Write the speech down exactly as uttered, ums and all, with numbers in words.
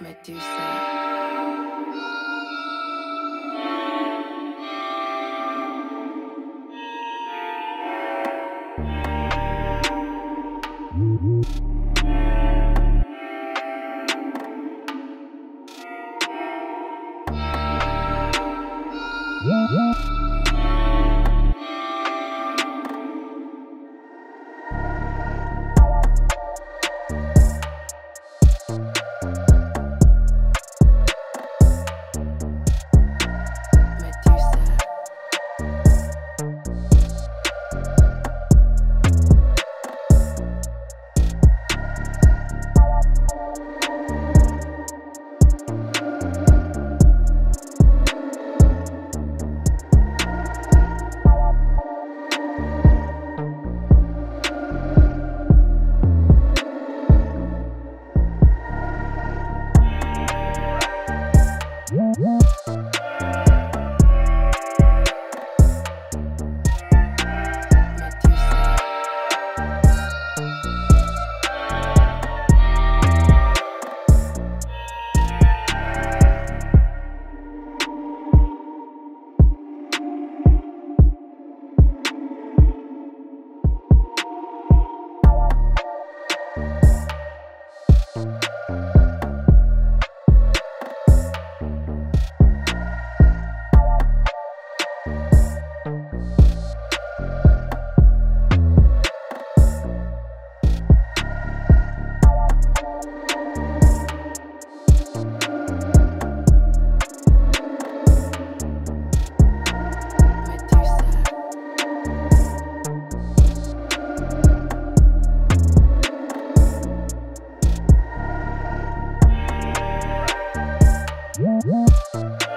Medusa. What?